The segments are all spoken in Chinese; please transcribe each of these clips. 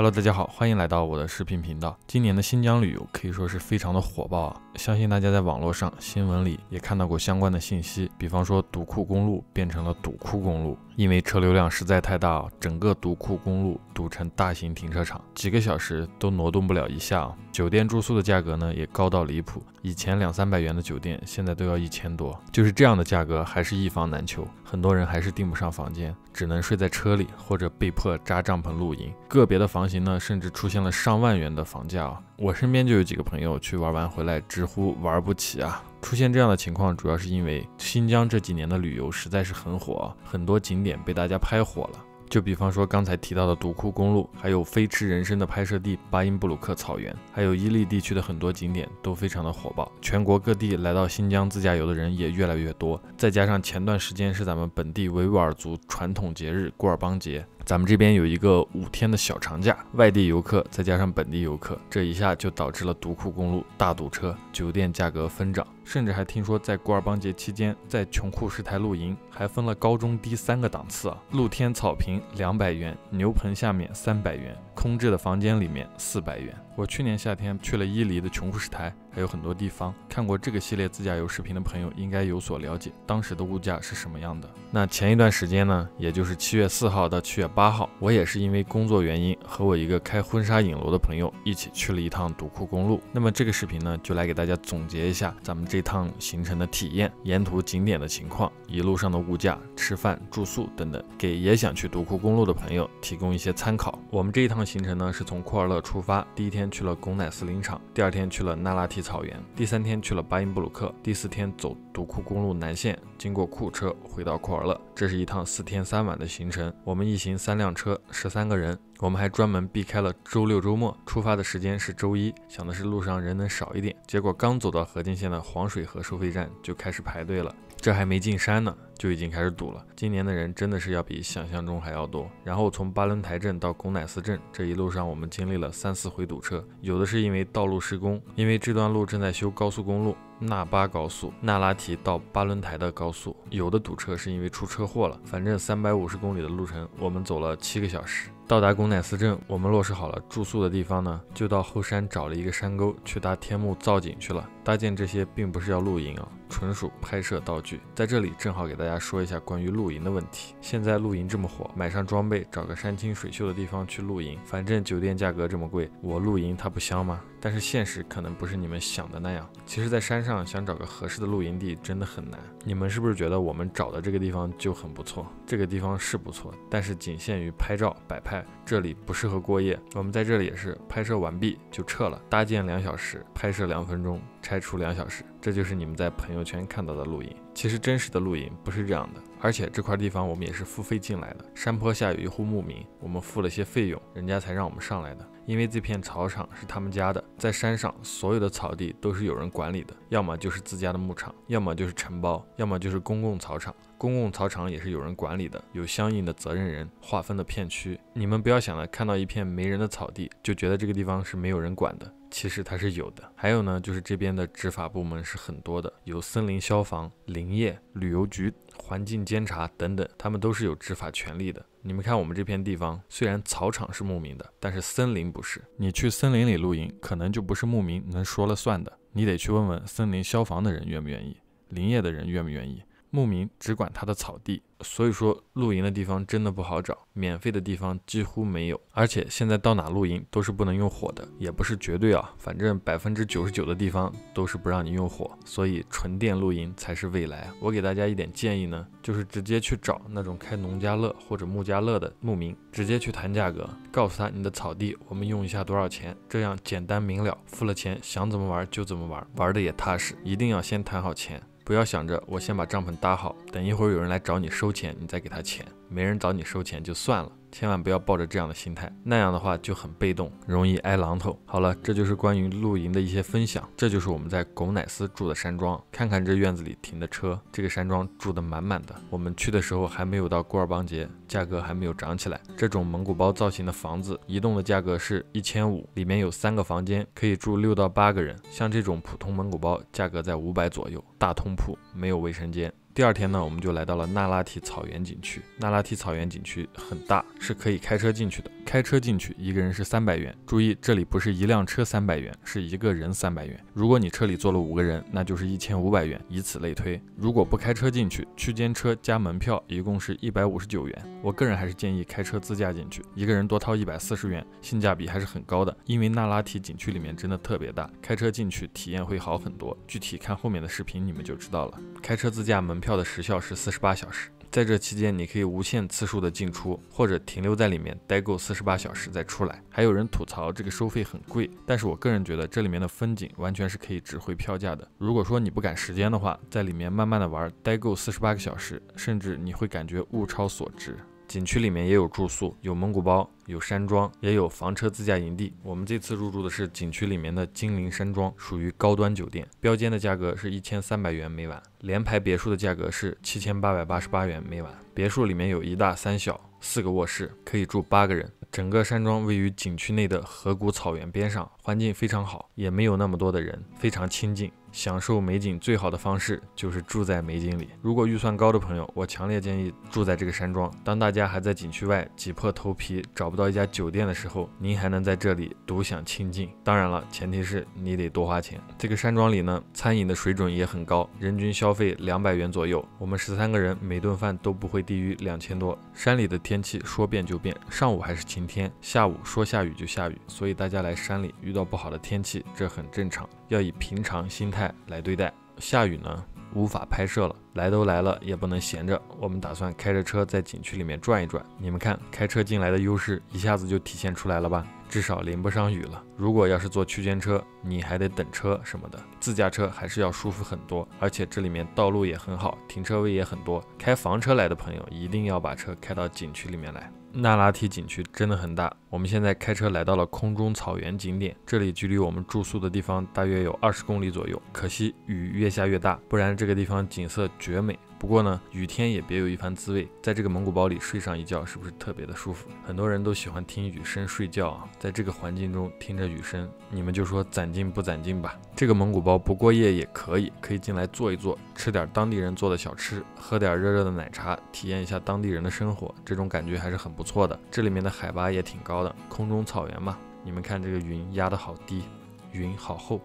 Hello， 大家好，欢迎来到我的视频频道。今年的新疆旅游可以说是非常的火爆啊，相信大家在网络上、新闻里也看到过相关的信息，比方说独库公路变成了堵库公路，因为车流量实在太大，整个独库公路堵成大型停车场，几个小时都挪动不了一下啊。酒店住宿的价格呢也高到离谱，以前200-300元的酒店现在都要1000多，就是这样的价格还是一房难求，很多人还是订不上房间，只能睡在车里或者被迫扎帐篷露营，个别的房型呢，甚至出现了上万元的房价啊！我身边就有几个朋友去玩完回来，直呼玩不起啊！出现这样的情况，主要是因为新疆这几年的旅游实在是很火啊，很多景点被大家拍火了。就比方说刚才提到的独库公路，还有飞驰人生的拍摄地巴音布鲁克草原，还有伊犁地区的很多景点都非常的火爆，全国各地来到新疆自驾游的人也越来越多。再加上前段时间是咱们本地维吾尔族传统节日古尔邦节，咱们这边有一个5天的小长假，外地游客再加上本地游客，这一下就导致了独库公路大堵车，酒店价格疯涨，甚至还听说在古尔邦节期间，在琼库什台露营还分了高中低3个档次啊，露天草坪200元，牛棚下面300元，空置的房间里面400元。我去年夏天去了伊犁的琼库什台，还有很多地方，看过这个系列自驾游视频的朋友应该有所了解，当时的物价是什么样的。那前一段时间呢，也就是7月4号到7月8号，我也是因为工作原因和我一个开婚纱影楼的朋友一起去了一趟独库公路。那么这个视频呢，就来给大家总结一下咱们这趟行程的体验，沿途景点的情况，一路上的物价、吃饭、住宿等等，给也想去独库公路的朋友提供一些参考。我们这一趟行程呢，是从库尔勒出发，第一天去了贡乃斯林场，第二天去了那拉提草原，第3天去了巴音布鲁克，第4天走独库公路南线，经过库车回到库尔勒。这是一趟4天3晚的行程，我们一行3辆车，13个人。我们还专门避开了周6周末，出发的时间是周1，想的是路上人能少一点，结果刚走到河津县的黄水河收费站就开始排队了，这还没进山呢就已经开始堵了，今年的人真的是要比想象中还要多。然后从巴伦台镇到贡乃斯镇，这一路上我们经历了3-4回堵车，有的是因为道路施工，因为这段路正在修高速公路纳巴高速、那拉提到巴伦台的高速，有的堵车是因为出车祸了。反正350公里的路程，我们走了7个小时。到达贡乃斯镇，我们落实好了住宿的地方呢，就到后山找了一个山沟去搭天幕造景去了。搭建这些并不是要露营啊，纯属拍摄道具。在这里正好给大家说一下关于露营的问题。现在露营这么火，买上装备，找个山清水秀的地方去露营，反正酒店价格这么贵，我露营它不香吗？但是现实可能不是你们想的那样。其实在山上想找个合适的露营地真的很难。你们是不是觉得我们找的这个地方就很不错？这个地方是不错，但是仅限于拍照摆拍，这里不适合过夜。我们在这里也是拍摄完毕就撤了，搭建2小时，拍摄2分钟，拆除2小时，这就是你们在朋友圈看到的露营。其实真实的露营不是这样的，而且这块地方我们也是付费进来的。山坡下有一户牧民，我们付了些费用，人家才让我们上来的。因为这片草场是他们家的，在山上所有的草地都是有人管理的，要么就是自家的牧场，要么就是承包，要么就是公共草场。公共草场也是有人管理的，有相应的责任人，划分的片区。你们不要想了，看到一片没人的草地就觉得这个地方是没有人管的，其实它是有的。还有呢，就是这边的执法部门是很多的，有森林消防、林业、旅游局、环境监察等等，他们都是有执法权利的。你们看我们这片地方，虽然草场是牧民的，但是森林不是。你去森林里露营，可能就不是牧民能说了算的，你得去问问森林消防的人愿不愿意，林业的人愿不愿意。牧民只管他的草地，所以说露营的地方真的不好找，免费的地方几乎没有。而且现在到哪露营都是不能用火的，也不是绝对啊，反正99%的地方都是不让你用火，所以纯电露营才是未来啊。我给大家一点建议呢，就是直接去找那种开农家乐或者牧家乐的牧民，直接去谈价格，告诉他你的草地我们用一下多少钱，这样简单明了，付了钱想怎么玩就怎么玩，玩的也踏实。一定要先谈好钱，不要想着我先把帐篷搭好，等一会儿有人来找你收钱，你再给他钱。没人找你收钱就算了，千万不要抱着这样的心态，那样的话就很被动，容易挨榔头。好了，这就是关于露营的一些分享。这就是我们在狗乃斯住的山庄，看看这院子里停的车，这个山庄住的满满的。我们去的时候还没有到古尔邦节，价格还没有涨起来。这种蒙古包造型的房子，一栋的价格是1500，里面有3个房间，可以住6到8个人。像这种普通蒙古包，价格在500左右，大通铺，没有卫生间。第二天呢，我们就来到了那拉提草原景区。那拉提草原景区很大，是可以开车进去的。开车进去一个人是300元。注意，这里不是一辆车300元，是一个人300元。如果你车里坐了5个人，那就是1500元，以此类推。如果不开车进去，区间车加门票一共是159元。我个人还是建议开车自驾进去，一个人多掏140元，性价比还是很高的。因为那拉提景区里面真的特别大，开车进去体验会好很多。具体看后面的视频你们就知道了。开车自驾门票的时效是48小时，在这期间你可以无限次数的进出，或者停留在里面待够48小时再出来。还有人吐槽这个收费很贵，但是我个人觉得这里面的风景完全是可以值回票价的。如果说你不赶时间的话，在里面慢慢的玩，待够48个小时，甚至你会感觉物超所值。景区里面也有住宿，有蒙古包，有山庄，也有房车自驾营地。我们这次入住的是景区里面的金陵山庄，属于高端酒店，标间的价格是1300元每晚，联排别墅的价格是7888元每晚。别墅里面有1大3小，4个卧室，可以住8个人。整个山庄位于景区内的河谷草原边上，环境非常好，也没有那么多的人，非常清静。享受美景最好的方式就是住在美景里。如果预算高的朋友，我强烈建议住在这个山庄。当大家还在景区外挤破头皮找不到一家酒店的时候，您还能在这里独享清静。当然了，前提是你得多花钱。这个山庄里呢，餐饮的水准也很高，人均消费200元左右。我们13个人每顿饭都不会低于2000多。山里的天气说变就变，上午还是晴天，下午说下雨就下雨，所以大家来山里遇到不好的天气，这很正常，要以平常心态来对待。下雨呢，无法拍摄了，来都来了也不能闲着。我们打算开着车在景区里面转一转，你们看开车进来的优势一下子就体现出来了吧，至少淋不上雨了。如果要是坐区间车，你还得等车什么的，自驾车还是要舒服很多。而且这里面道路也很好，停车位也很多。开房车来的朋友一定要把车开到景区里面来。那拉提景区真的很大，我们现在开车来到了空中草原景点，这里距离我们住宿的地方大约有20公里左右。可惜雨越下越大，不然这个地方景色绝美。不过呢，雨天也别有一番滋味，在这个蒙古包里睡上一觉是不是特别的舒服？很多人都喜欢听雨声睡觉啊，在这个环境中听着雨声，你们就说攒劲不攒劲吧。这个蒙古包不过夜也可以进来坐一坐，吃点当地人做的小吃，喝点热热的奶茶，体验一下当地人的生活，这种感觉还是很不错的。这里面的海拔也挺高的，空中草原嘛，你们看这个云压得好低，云好厚。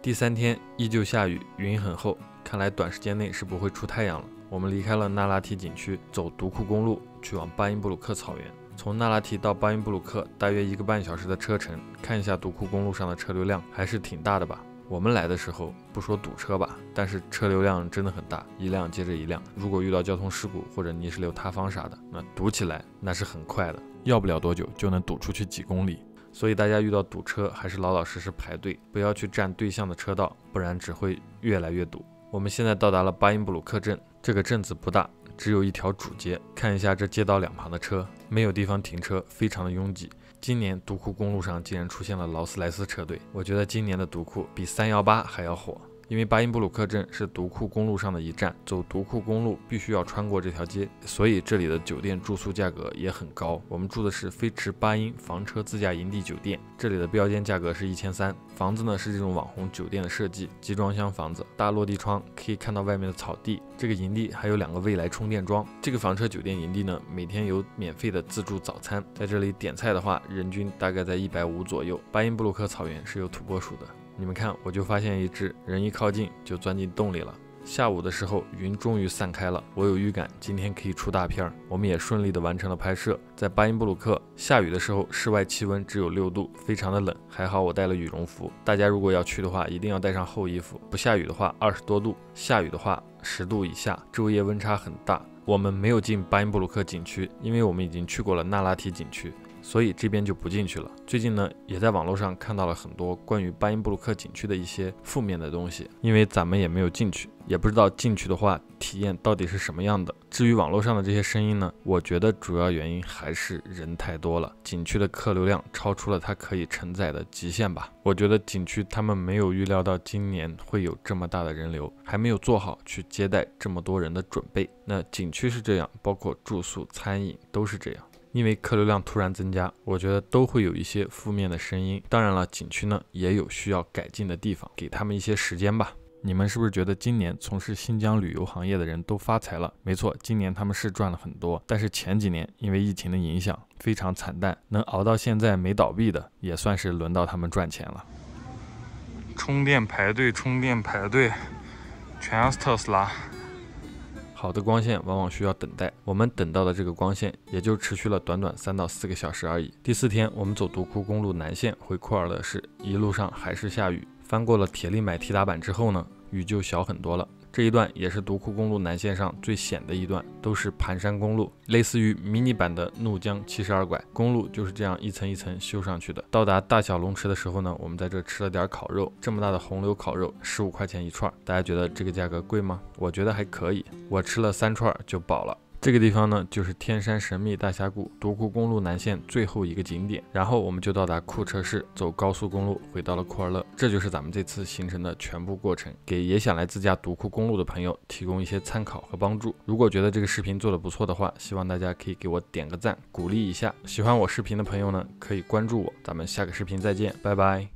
第3天依旧下雨，云很厚，看来短时间内是不会出太阳了。我们离开了那拉提景区，走独库公路去往巴音布鲁克草原。从那拉提到巴音布鲁克大约1个半小时的车程，看一下独库公路上的车流量还是挺大的吧。我们来的时候不说堵车吧，但是车流量真的很大，一辆接着一辆。如果遇到交通事故或者泥石流塌方啥的，那堵起来那是很快的，要不了多久就能堵出去几公里。所以大家遇到堵车还是老老实实排队，不要去占对向的车道，不然只会越来越堵。我们现在到达了巴音布鲁克镇，这个镇子不大，只有1条主街。看一下这街道两旁的车，没有地方停车，非常的拥挤。今年独库公路上竟然出现了劳斯莱斯车队，我觉得今年的独库比318还要火。因为巴音布鲁克镇是独库公路上的一站，走独库公路必须要穿过这条街，所以这里的酒店住宿价格也很高。我们住的是飞驰巴音房车自驾营地酒店，这里的标间价格是1300。房子呢是这种网红酒店的设计，集装箱房子，大落地窗，可以看到外面的草地。这个营地还有2个未来充电桩。这个房车酒店营地呢，每天有免费的自助早餐，在这里点菜的话，人均大概在150左右。巴音布鲁克草原是有土拨鼠的。你们看，我就发现一只，人一靠近就钻进洞里了。下午的时候，云终于散开了，我有预感今天可以出大片儿。我们也顺利的完成了拍摄。在巴音布鲁克下雨的时候，室外气温只有6度，非常的冷，还好我带了羽绒服。大家如果要去的话，一定要带上厚衣服。不下雨的话20多度，下雨的话10度以下，昼夜温差很大。我们没有进巴音布鲁克景区，因为我们已经去过了那拉提景区，所以这边就不进去了。最近呢，也在网络上看到了很多关于巴音布鲁克景区的一些负面的东西，因为咱们也没有进去，也不知道进去的话体验到底是什么样的。至于网络上的这些声音呢，我觉得主要原因还是人太多了，景区的客流量超出了它可以承载的极限吧。我觉得景区他们没有预料到今年会有这么大的人流，还没有做好去接待这么多人的准备。那景区是这样，包括住宿、餐饮都是这样。因为客流量突然增加，我觉得都会有一些负面的声音。当然了，景区呢也有需要改进的地方，给他们一些时间吧。你们是不是觉得今年从事新疆旅游行业的人都发财了？没错，今年他们是赚了很多，但是前几年因为疫情的影响非常惨淡，能熬到现在没倒闭的，也算是轮到他们赚钱了。充电排队，充电排队，全是特斯拉。 好的光线往往需要等待，我们等到的这个光线也就持续了短短3到4个小时而已。第4天，我们走独库公路南线回库尔勒市，一路上还是下雨。翻过了铁力买提达坂之后呢，雨就小很多了。这一段也是独库公路南线上最险的一段，都是盘山公路，类似于迷你版的怒江72拐。公路就是这样一层一层修上去的。到达大小龙池的时候呢，我们在这吃了点烤肉，这么大的红柳烤肉15块钱一串，大家觉得这个价格贵吗？我觉得还可以，我吃了3串就饱了。 这个地方呢，就是天山神秘大峡谷独库公路南线最后一个景点，然后我们就到达库车市，走高速公路回到了库尔勒。这就是咱们这次行程的全部过程，给也想来自驾独库公路的朋友提供一些参考和帮助。如果觉得这个视频做得不错的话，希望大家可以给我点个赞，鼓励一下。喜欢我视频的朋友呢，可以关注我。咱们下个视频再见，拜拜。